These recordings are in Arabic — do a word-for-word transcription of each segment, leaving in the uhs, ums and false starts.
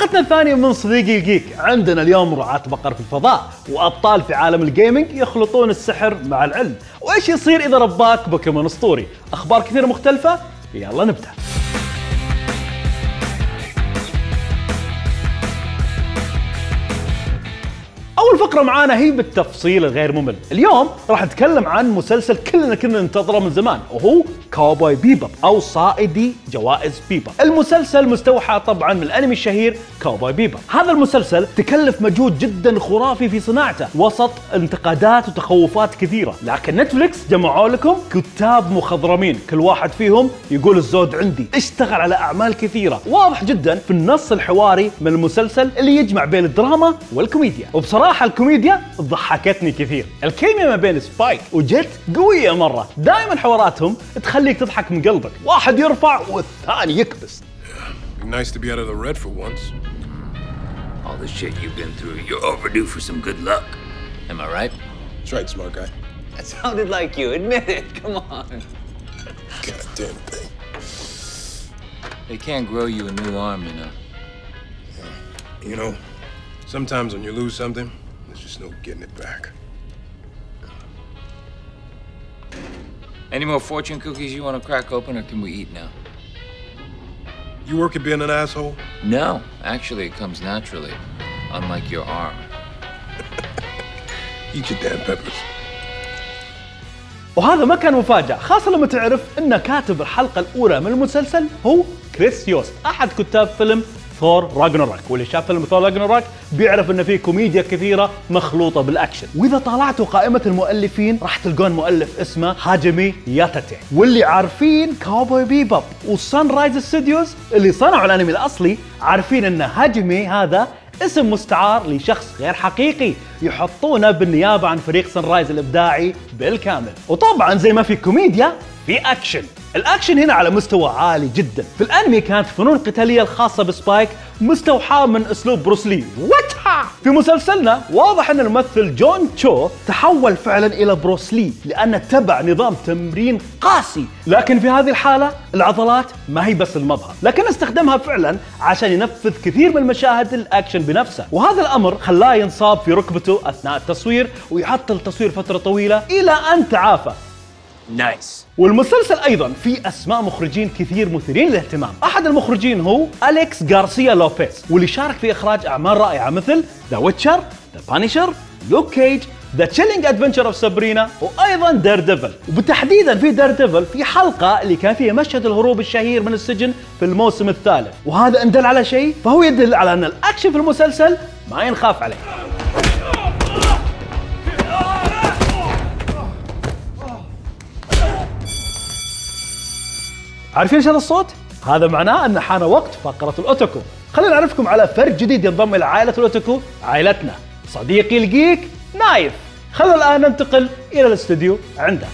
حلقتنا الثانية من صديقي الجيك. عندنا اليوم رعاة بقر في الفضاء وأبطال في عالم الجيمنج يخلطون السحر مع العلم، وإيش يصير إذا رباك بوكيمون أسطوري. أخبار كثيرة مختلفة، يلا نبدأ. أول فقرة معانا هي بالتفصيل الغير ممل. اليوم راح نتكلم عن مسلسل كلنا كنا ننتظره من زمان، وهو كاوبوي بيبوب أو صائدي جوائز بيبوب. المسلسل مستوحى طبعا من الأنمي الشهير كاوبوي بيبوب. هذا المسلسل تكلف مجهود جدا خرافي في صناعته وسط انتقادات وتخوفات كثيرة، لكن نتفليكس جمعوا لكم كتاب مخضرمين كل واحد فيهم يقول الزود عندي، اشتغل على أعمال كثيرة. واضح جدا في النص الحواري من المسلسل اللي يجمع بين الدراما والكوميديا، وبصراحة الكوميديا ضحكتني كثير. الكيميا ما بين سبايك وجيت قوية مرة، دائما حواراتهم تخليك تضحك من قلبك، واحد يرفع والثاني يكبس. Sometimes when you lose something, there's just no getting it back. Any more fortune cookies you want to crack open, or can we eat now? You work at being an asshole? No, actually it comes naturally, unlike your arm. Eat your damn peppers. وهذا ما كان مفاجأة، خاصة لما تعرف أن كاتب الحلقة الأولى من المسلسل هو كريس يوست، أحد كتاب فيلم ثور راجناروك، واللي شاف فيلم ثور راجناروك بيعرف ان فيه كوميديا كثيره مخلوطه بالاكشن. واذا طالعتوا قائمه المؤلفين راح تلقون مؤلف اسمه هاجيمي ياتاتي، واللي عارفين كاوبوي بيبوب وسان رايز ستوديوز اللي صنعوا الانمي الاصلي، عارفين ان هاجيمي هذا اسم مستعار لشخص غير حقيقي يحطونه بالنيابه عن فريق سان رايز الابداعي بالكامل. وطبعا زي ما في كوميديا في اكشن، الاكشن هنا على مستوى عالي جدا. في الانمي كانت فنون قتاليه الخاصه بسبايك مستوحاه من اسلوب بروسلي. واتها في مسلسلنا واضح ان الممثل جون تشو تحول فعلا الى بروسلي لانه تبع نظام تمرين قاسي، لكن في هذه الحاله العضلات ما هي بس المظهر، لكن استخدمها فعلا عشان ينفذ كثير من مشاهد الاكشن بنفسه، وهذا الامر خلاه ينصاب في ركبته اثناء التصوير ويعطل التصوير فتره طويله الى ان تعافى. نايس. والمسلسل ايضا في اسماء مخرجين كثير مثيرين للاهتمام. احد المخرجين هو أليكس غارسيا لوفيس، واللي شارك في اخراج اعمال رائعه مثل ذا ويتشر، ذا بانيشر، لوك كيج، ذا تشيلينج ادفنتشر اوف سابرينا، وايضا دير ديفل. وبالتحديد في دير ديفل في حلقه اللي كان فيها مشهد الهروب الشهير من السجن في الموسم الثالث، وهذا ان دل على شيء فهو يدل على ان الاكشن في المسلسل ما ينخاف عليه. عارفين شنو الصوت؟ هذا معناه ان حان وقت فقرة الاوتوكو. خلينا نعرفكم على فرد جديد ينضم الى عائلة الاوتوكو، عائلتنا صديقي الجيك نايف. خلينا الان ننتقل الى الاستوديو عنده.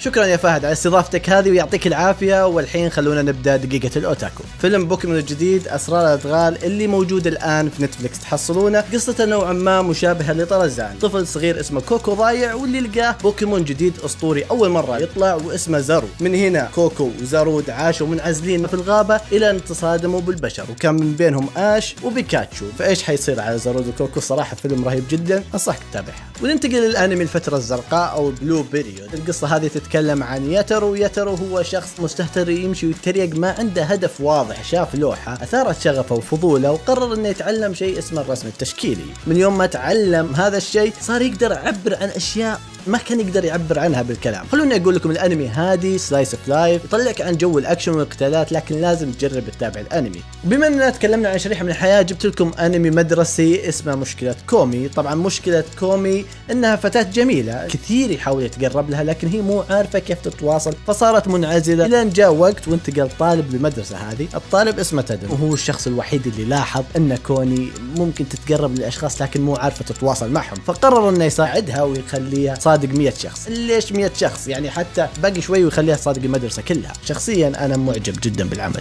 شكرا يا فهد على استضافتك هذه ويعطيك العافيه. والحين خلونا نبدا دقيقه الاوتاكو. فيلم بوكيمون الجديد اسرار الادغال اللي موجود الان في نتفلكس تحصلونه، قصته نوعا ما مشابهه لطرزان، طفل صغير اسمه كوكو ضايع واللي لقاه بوكيمون جديد اسطوري اول مره يطلع واسمه زارو. من هنا كوكو وزارود عاشوا منعزلين في الغابه الى ان تصادموا بالبشر، وكان من بينهم اش وبيكاتشو. فايش حيصير على زارود وكوكو؟ صراحه فيلم رهيب جدا، انصحك تتابعها. وننتقل للانمي الفتره الزرقاء او بلو بيريود. القصه هذه تتكلم عن ياترو. ياترو هو شخص مستهتر يمشي ويتريق، ما عنده هدف واضح. شاف لوحة أثارت شغفه وفضوله وقرر انه يتعلم شيء اسمه الرسم التشكيلي. من يوم ما تعلم هذا الشيء صار يقدر يعبر عن أشياء ما كان يقدر يعبر عنها بالكلام. خلوني اقول لكم الانمي هادي سلايس اوف لايف، يطلعك عن جو الاكشن والقتالات، لكن لازم تجرب تتابع الانمي. بما اننا تكلمنا عن شريحه من الحياه، جبت لكم انمي مدرسي اسمه مشكله كومي. طبعا مشكله كومي انها فتاه جميله، كثير يحاول يتقرب لها لكن هي مو عارفه كيف تتواصل، فصارت منعزله الى ان جاء وقت وانتقل طالب بالمدرسه هذه. الطالب اسمه تاد، وهو الشخص الوحيد اللي لاحظ ان كوني ممكن تتقرب للاشخاص لكن مو عارفه تتواصل معهم، فقرر انه يساعدها ويخليها صادق مئة شخص. ليش مئة شخص؟ يعني حتى باقي شوي ويخليها صادق المدرسة كلها. شخصيا أنا معجب جدا بالعمل.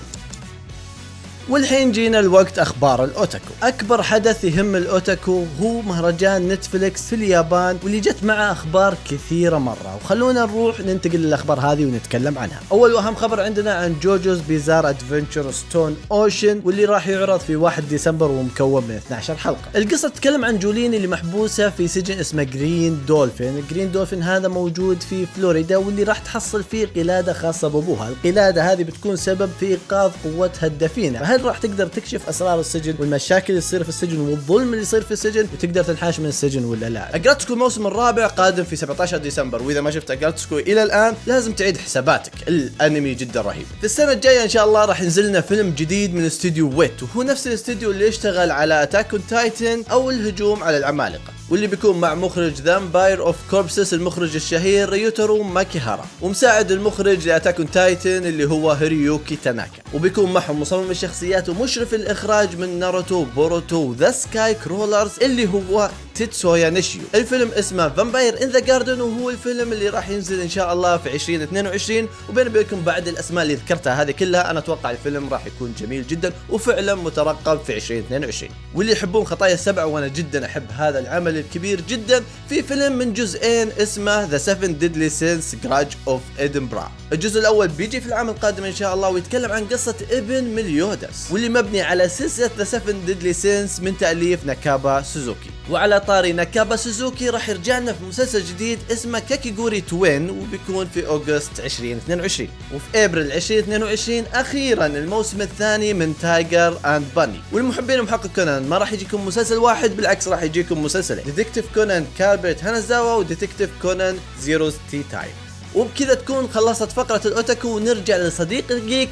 والحين جينا الوقت اخبار الاوتاكو. اكبر حدث يهم الاوتاكو هو مهرجان نتفليكس في اليابان واللي جت معه اخبار كثيره مره، وخلونا نروح ننتقل للاخبار هذه ونتكلم عنها. اول واهم خبر عندنا عن جوجوز بيزار ادفنتشر ستون اوشن واللي راح يعرض في واحد ديسمبر ومكون من اثنتي عشرة حلقه. القصه تتكلم عن جولين اللي محبوسه في سجن اسمه جرين دولفين. جرين دولفين هذا موجود في فلوريدا واللي راح تحصل فيه قلاده خاصه بابوها. القلاده هذه بتكون سبب في ايقاظ قوتها الدفينه، فهل راح تقدر تكشف اسرار السجن والمشاكل اللي تصير في السجن والظلم اللي يصير في السجن وتقدر تنحاش من السجن ولا لا؟ اجراتسكو الموسم الرابع قادم في سبعة عشر ديسمبر، واذا ما شفت اجراتسكو الى الان لازم تعيد حساباتك، الانمي جدا رهيب. في السنه الجايه ان شاء الله راح ينزلنا فيلم جديد من استوديو ويت، وهو نفس الاستوديو اللي يشتغل على اتاك اون تايتن او الهجوم على العمالقه، واللي بيكون مع مخرج ذا بير اوف كوربسس المخرج الشهير ريوترو ماكيهارا، ومساعد المخرج لاتاك اون تايتن اللي هو هيريوكي تاناكا، وبيكون معهم مصمم الشخصيات ومشرف الاخراج من ناروتو بوروتو وذا سكاي كرولرز اللي هو تيتسويا نيشيو. الفيلم اسمه فامباير ان ذا جاردن، وهو الفيلم اللي راح ينزل ان شاء الله في عشرين اثنين وعشرين. وبين بينكم بعد الاسماء اللي ذكرتها هذه كلها انا اتوقع الفيلم راح يكون جميل جدا وفعلا مترقب في عشرين اثنين وعشرين. واللي يحبون خطايا السبعه وانا جدا احب هذا العمل الكبير جدا، في فيلم من جزئين اسمه ذا سفن ديدلي سينس جراج اوف ادنبرا. الجزء الاول بيجي في العام القادم ان شاء الله، ويتكلم عن قصه ابن مليودس واللي مبني على سلسله ذا سفن ديدلي سينس من تاليف ناكابا سوزوكي. وعلى طاري ناكابا سوزوكي راح يرجع لنا في مسلسل جديد اسمه كاكيغوري توين، وبيكون في اوغست عشرين اثنين وعشرين. وفي ابريل عشرين اثنين وعشرين اخيرا الموسم الثاني من تايجر اند باني. والمحبين محقق كونان ما راح يجيكم مسلسل واحد، بالعكس راح يجيكم مسلسلين، ديتكتيف كونان كالبرت هانازاوا وديتكتيف كونان زيروز تي تايم. وبكذا تكون خلصت فقره الاوتاكو، ونرجع لصديقي الجيك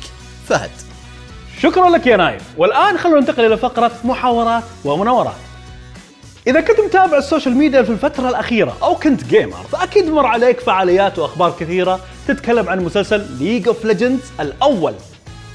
فهد. شكرا لك يا نايف، والان خلونا ننتقل الى فقره محاورات ومناورات. إذا كنت متابع السوشيال ميديا في الفترة الأخيرة أو كنت جيمر فأكيد مر عليك فعاليات وأخبار كثيرة تتكلم عن مسلسل ليج اوف ليجندز الأول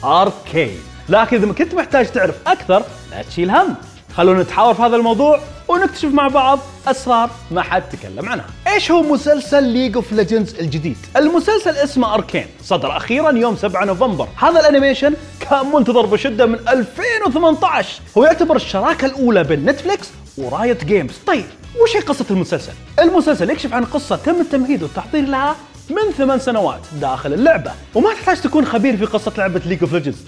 أركين، لكن إذا ما كنت محتاج تعرف أكثر لا تشيل هم، خلونا نتحاور في هذا الموضوع ونكتشف مع بعض أسرار ما حد تكلم عنها. إيش هو مسلسل ليج اوف ليجندز الجديد؟ المسلسل اسمه أركين، صدر أخيرا يوم سبعة نوفمبر. هذا الأنيميشن كان منتظر بشدة من ألفين وثمانية عشر، هو يعتبر الشراكة الأولى بين نتفليكس ورايت جيمز. طيب وش هي قصة المسلسل؟ المسلسل يكشف عن قصة تم التمهيد والتحضير لها من ثمان سنوات داخل اللعبة، وما تحتاج تكون خبير في قصة لعبة ليج اوف ليجندز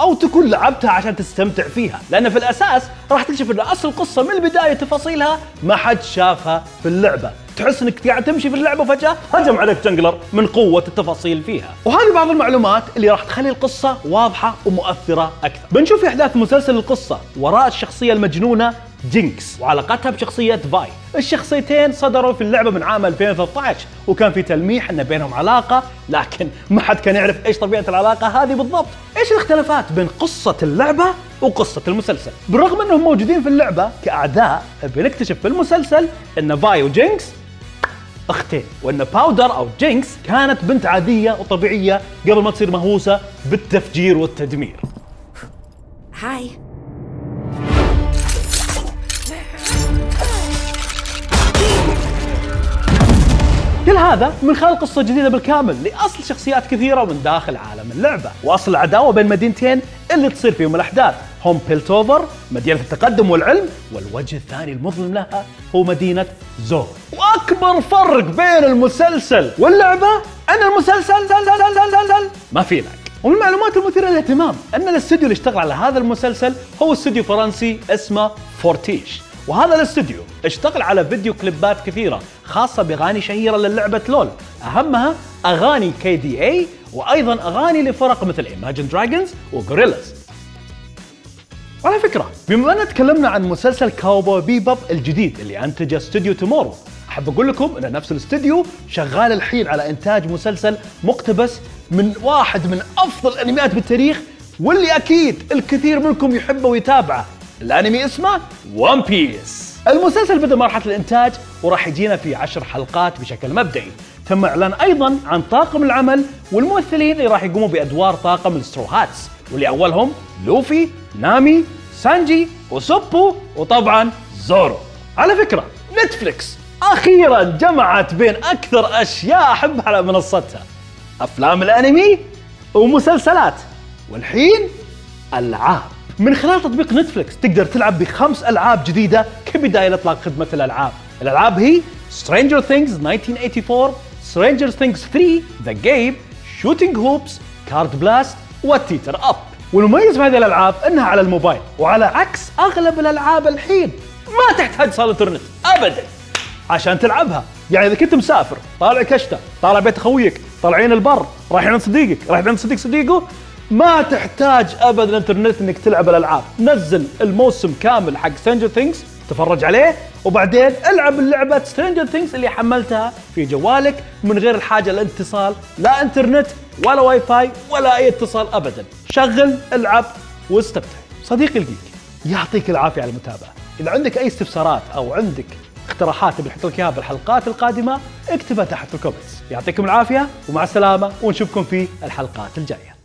أو تكون لعبتها عشان تستمتع فيها، لأن في الأساس راح تكشف أن أصل القصة من البداية تفاصيلها ما حد شافها في اللعبة. تحس انك قاعد تمشي في اللعبه وفجاه هجم عليك جنجلر من قوه التفاصيل فيها، وهذه بعض المعلومات اللي راح تخلي القصه واضحه ومؤثره اكثر. بنشوف احداث مسلسل القصه وراء الشخصيه المجنونه جينكس وعلاقتها بشخصيه فاي. الشخصيتين صدروا في اللعبه من عام ألفين وثلاثة عشر، وكان في تلميح ان بينهم علاقه، لكن ما حد كان يعرف ايش طبيعه العلاقه هذه بالضبط. ايش الاختلافات بين قصه اللعبه وقصة المسلسل؟ بالرغم انهم موجودين في اللعبة كأعداء، بنكتشف في المسلسل ان فاي وجينكس اختين، وان باودر او جينكس كانت بنت عادية وطبيعية قبل ما تصير مهووسة بالتفجير والتدمير. هاي كل هذا من خلال قصة جديدة بالكامل لأصل شخصيات كثيرة من داخل عالم اللعبة، وأصل العداوة بين مدينتين اللي تصير فيهم الأحداث هم بيلتوفر مدينة التقدم والعلم، والوجه الثاني المظلم لها هو مدينة زور. وأكبر فرق بين المسلسل واللعبة أن المسلسل ما في لك. ومن المعلومات المثيرة للاهتمام أن الاستوديو اللي اشتغل على هذا المسلسل هو استوديو فرنسي اسمه فورتيش، وهذا الاستوديو اشتغل على فيديو كليبات كثيرة خاصة بأغاني شهيرة للعبة لول، أهمها أغاني كي دي اي وأيضا أغاني لفرق مثل إيماجن دراجونز وغوريلاز. وعلى فكرة بما أننا تكلمنا عن مسلسل كاوبوي بيبوب الجديد اللي أنتجه استوديو تومورو، أحب أقول لكم أن نفس الاستوديو شغال الحين على إنتاج مسلسل مقتبس من واحد من أفضل الأنميات بالتاريخ واللي أكيد الكثير منكم يحبه ويتابعه، الأنمي اسمه ون بيس. المسلسل بدأ مرحلة الإنتاج وراح يجينا في عشر حلقات بشكل مبدئي. تم إعلان أيضا عن طاقم العمل والممثلين اللي راح يقوموا بأدوار طاقم السترو هاتس، واللي أولهم لوفي، نامي، سانجي، وسوبو، وطبعا زورو. على فكرة نتفليكس أخيرا جمعت بين أكثر أشياء أحبها على منصتها، أفلام الأنمي ومسلسلات، والحين الألعاب. من خلال تطبيق نتفلكس تقدر تلعب بخمس ألعاب جديدة كبداية لإطلاق خدمة الألعاب. الألعاب هي Stranger Things ألف وتسعمائة وأربعة وثمانين، Stranger Things ثري، The Game، Shooting Hoops، Card Blast، وتيتر أب. والمميز بهذه الألعاب أنها على الموبايل، وعلى عكس أغلب الألعاب الحين ما تحتاج صالة إنترنت أبداً عشان تلعبها. يعني إذا كنت مسافر، طالع كشتة، طالع بيت خويك، طالعين البر، رايحين عند صديقك، رايحين عند صديق صديقه، ما تحتاج أبداً إنترنت إنك تلعب الألعاب. نزل الموسم كامل حق Stranger Things، تفرج عليه، وبعدين العب اللعبة Stranger Things اللي حملتها في جوالك من غير الحاجة للاتصال، لا إنترنت ولا واي فاي ولا أي اتصال أبداً. شغل، العب، واستمتع. صديقي الجيك يعطيك العافية على المتابعة. إذا عندك أي استفسارات أو عندك اقتراحات تبي نحط لك اياها بالحلقات القادمة، اكتبها تحت في الكومنتس. يعطيكم العافية ومع السلامة، ونشوفكم في الحلقات الجاية.